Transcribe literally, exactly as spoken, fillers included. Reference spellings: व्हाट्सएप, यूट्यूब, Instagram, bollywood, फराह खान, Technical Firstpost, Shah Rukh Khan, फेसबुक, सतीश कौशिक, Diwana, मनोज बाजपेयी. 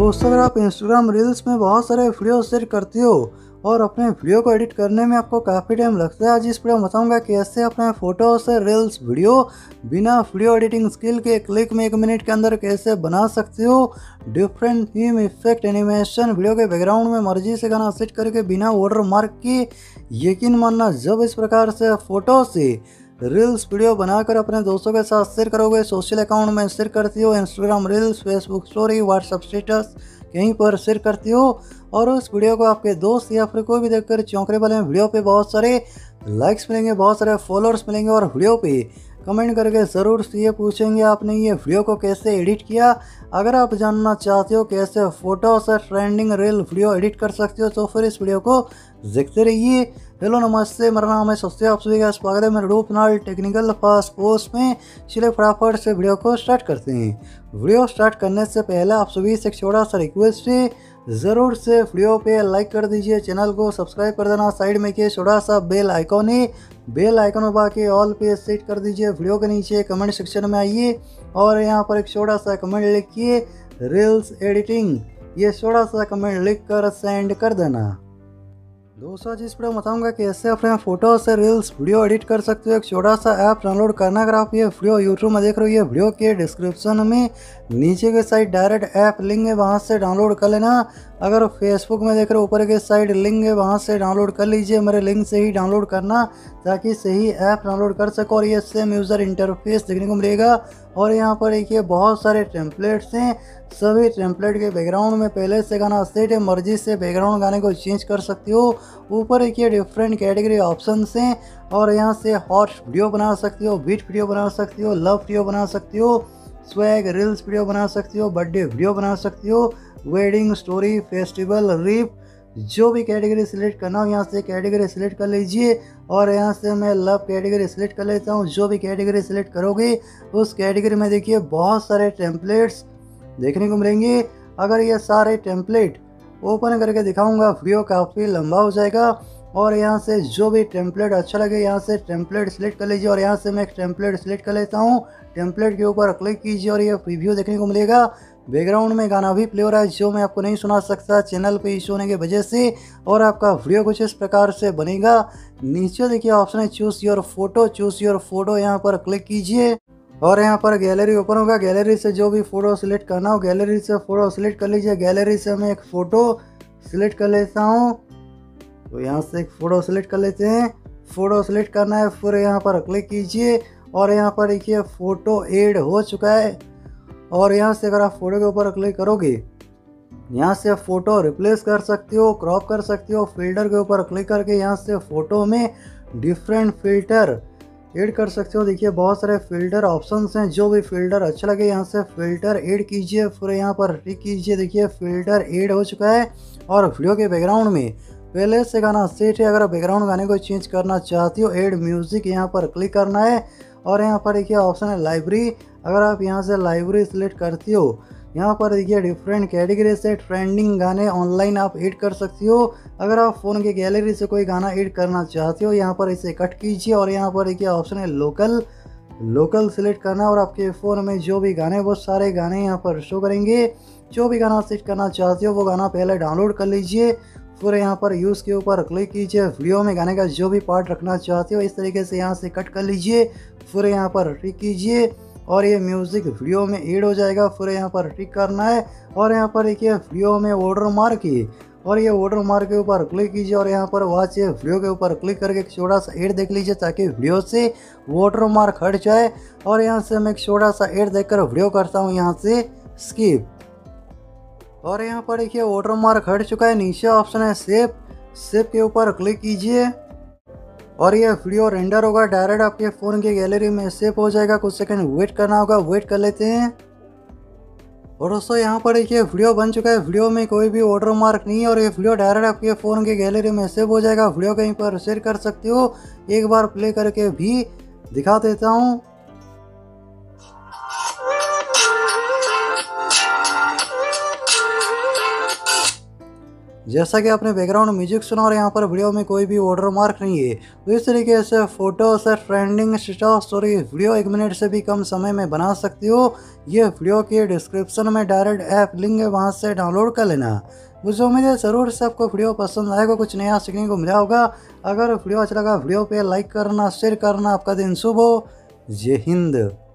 दोस्तों, अगर आप इंस्टाग्राम रील्स में बहुत सारे वीडियो शेयर करती हो और अपने वीडियो को एडिट करने में आपको काफ़ी टाइम लगता है, आज इस वीडियो में बताऊंगा कैसे अपने फ़ोटो से रील्स वीडियो बिना वीडियो एडिटिंग स्किल के क्लिक में एक मिनट के अंदर कैसे बना सकते हो। Different theme, effect, animation, video के बैकग्राउंड में मर्जी से गाना सेट करके बिना वाटर मार्क के। यकीन मानना, जब इस प्रकार से फ़ोटो से रील्स वीडियो बनाकर अपने दोस्तों के साथ शेयर करोगे, सोशल अकाउंट में शेयर करती हो, Instagram reels, फेसबुक story, व्हाट्सएप status, कहीं पर शेयर करती हो और उस वीडियो को आपके दोस्त या फिर कोई भी देखकर चौंकने वाले हैं। वीडियो पे बहुत सारे लाइक्स मिलेंगे, बहुत सारे फॉलोअर्स मिलेंगे और वीडियो पे कमेंट करके ज़रूर ये पूछेंगे आपने ये वीडियो को कैसे एडिट किया। अगर आप जानना चाहते हो कैसे फ़ोटो से ट्रेंडिंग रील वीडियो एडिट कर सकते हो तो फिर इस वीडियो को देखते रहिए। हेलो, नमस्ते, मेरा नाम है सस्ते, आप सभी का स्वागत है मेरे रूपनाल टेक्निकल फर्स्ट पोस्ट में। इसलिए फटाफट से वीडियो को स्टार्ट करते हैं। वीडियो स्टार्ट करने से पहले आप सभी से एक छोटा सा रिक्वेस्ट है, ज़रूर से वीडियो पे लाइक कर दीजिए, चैनल को सब्सक्राइब कर देना, साइड में के छोटा सा बेल आइकॉन है, बेल आइकॉन दबा के ऑल पे सेट कर दीजिए। वीडियो के नीचे कमेंट सेक्शन में आइए और यहाँ पर एक छोटा सा कमेंट लिखिए रील्स एडिटिंग, ये छोटा सा कमेंट लिखकर सेंड कर देना। दोस्तों, जिस पर बताऊंगा कैसे अपने फ़ोटो से रील्स वीडियो एडिट कर सकते हो। एक छोटा सा ऐप डाउनलोड करना। अगर आप ये वीडियो यूट्यूब में देख रहे हो, ये वीडियो के डिस्क्रिप्शन में नीचे के साइड डायरेक्ट ऐप लिंक है, वहाँ से डाउनलोड कर लेना। अगर फेसबुक में देख रहे हो, ऊपर के साइड लिंक है, वहाँ से डाउनलोड कर लीजिए। मेरे लिंक से ही डाउनलोड करना ताकि सही ऐप डाउनलोड कर सको और ये सेम यूज़र इंटरफेस देखने को मिलेगा। और यहाँ पर देखिए बहुत सारे टेम्पलेट्स हैं, सभी टेम्पलेट के बैकग्राउंड में पहले से गाना सेट है, मर्जी से बैकग्राउंड गाने को चेंज कर सकती हो। ऊपर देखिए डिफरेंट कैटेगरी ऑप्शंस हैं और यहाँ से हॉट वीडियो बना सकती हो, बीट वीडियो बना सकती हो, लव वीडियो बना सकती हो, स्वैग रील्स वीडियो बना सकती हो, बर्थडे वीडियो बना सकती हो, वेडिंग स्टोरी, फेस्टिवल, रीप, जो भी कैटेगरी सिलेक्ट करना हो यहाँ से कैटेगरी सिलेक्ट कर लीजिए। और यहाँ से मैं लव कैटेगरी सिलेक्ट कर लेता हूँ। जो भी कैटेगरी सिलेक्ट करोगे उस कैटेगरी में देखिए बहुत सारे टेम्पलेट्स देखने को मिलेंगे। अगर ये सारे टेम्पलेट ओपन करके दिखाऊंगा वीडियो काफ़ी लंबा हो जाएगा। और यहाँ से जो भी टेम्पलेट अच्छा लगे यहाँ से टेम्पलेट सिलेक्ट कर लीजिए। और यहाँ से मैं एक टेम्पलेट सिलेक्ट कर लेता हूँ, टेम्पलेट के ऊपर क्लिक कीजिए और ये प्रीव्यू देखने को मिलेगा। बैकग्राउंड में गाना भी प्ले हो रहा है जो मैं आपको नहीं सुना सकता चैनल पे इशू होने की वजह से। और आपका वीडियो कुछ इस प्रकार से बनेगा। नीचे देखिए ऑप्शन है choose your photo, choose your photo यहाँ पर क्लिक कीजिए और यहाँ पर गैलरी ओपन होगा। गैलरी से जो भी फ़ोटो सिलेक्ट करना हो गैलरी से फ़ोटो सिलेक्ट कर लीजिए। गैलरी से मैं एक फ़ोटो सिलेक्ट कर लेता हूँ, तो यहाँ से एक फ़ोटो सिलेक्ट कर लेते हैं। फ़ोटो सिलेक्ट करना है फिर यहाँ पर क्लिक कीजिए और यहाँ पर देखिए फ़ोटो ऐड हो चुका है। और यहाँ से अगर आप फ़ोटो के ऊपर क्लिक करोगे यहाँ से फ़ोटो रिप्लेस कर सकते हो, क्रॉप कर सकते हो। फिल्टर के ऊपर क्लिक करके यहाँ से फ़ोटो में डिफरेंट फिल्टर ऐड कर सकते हो। देखिए बहुत सारे फिल्टर ऑप्शंस हैं, जो भी फिल्टर अच्छा लगे यहाँ से फिल्टर ऐड कीजिए। फिर यहाँ पर टिक कीजिए, देखिए फिल्टर ऐड हो चुका है। और वीडियो के बैकग्राउंड में पहले से गाना सेट है, अगर बैकग्राउंड गाने को चेंज करना चाहती हो ऐड म्यूज़िक यहाँ पर क्लिक करना है। और यहाँ पर देखिए ऑप्शन है लाइब्रेरी, अगर आप यहाँ से लाइब्रेरी सिलेक्ट करती हो यहाँ पर देखिए डिफरेंट कैटेगरी से ट्रेंडिंग गाने ऑनलाइन आप ऐड कर सकती हो। अगर आप फ़ोन के गैलरी से कोई गाना ऐड करना चाहते हो यहाँ पर इसे कट कीजिए। और यहाँ पर देखिए ऑप्शन है लोकल, लोकल सिलेक्ट करना और आपके फ़ोन में जो भी गाने वो सारे गाने यहाँ पर शो करेंगे। जो भी गाना सेट करना चाहते हो वो गाना पहले डाउनलोड कर लीजिए, फिर यहाँ पर यूज़ के ऊपर क्लिक कीजिए। वीडियो में गाने का जो भी पार्ट रखना चाहते हो इस तरीके से यहाँ से कट कर लीजिए, फिर यहाँ पर टिक कीजिए और ये म्यूज़िक वीडियो में ऐड हो जाएगा। फिर यहाँ पर टिक करना है और यहाँ पर देखिए वीडियो में वाटर मार्क है और ये वाटर मार्क के ऊपर क्लिक कीजिए। और यहाँ पर वॉच है वीडियो के ऊपर क्लिक करके एक छोटा सा ऐड देख लीजिए ताकि वीडियो से वाटर मार्क हट जाए। और यहाँ से मैं एक छोटा सा ऐड देखकर वीडियो करता हूँ यहाँ से स्किप। और यहाँ पर देखिए वाटर मार्क हट चुका है। नीचे ऑप्शन है सेव, सेव के ऊपर क्लिक कीजिए और यह वीडियो रेंडर होगा, डायरेक्ट आपके फ़ोन की गैलरी में सेव हो जाएगा। कुछ सेकंड वेट करना होगा, वेट कर लेते हैं। और दोस्तों, यहाँ पर देखिए वीडियो बन चुका है, वीडियो में कोई भी वाटर मार्क नहीं है और ये वीडियो डायरेक्ट आपके फ़ोन की गैलरी में सेव हो जाएगा। वीडियो कहीं पर शेयर कर सकते हो। एक बार प्ले करके भी दिखा देता हूँ। जैसा कि आपने बैकग्राउंड म्यूजिक सुना और यहाँ पर वीडियो में कोई भी वाटर मार्क नहीं है, तो इस तरीके से फोटो से ट्रेंडिंग स्टेटस स्टोरी वीडियो एक मिनट से भी कम समय में बना सकती हो। ये वीडियो के डिस्क्रिप्शन में डायरेक्ट ऐप लिंक है, वहाँ से डाउनलोड कर लेना। मुझे उम्मीद है ज़रूर से आपको वीडियो पसंद आएगा, कुछ नया सीखने को मिला होगा। अगर वीडियो अच्छा लगा वीडियो पे लाइक करना, शेयर करना। आपका दिन शुभ हो। जय हिंद।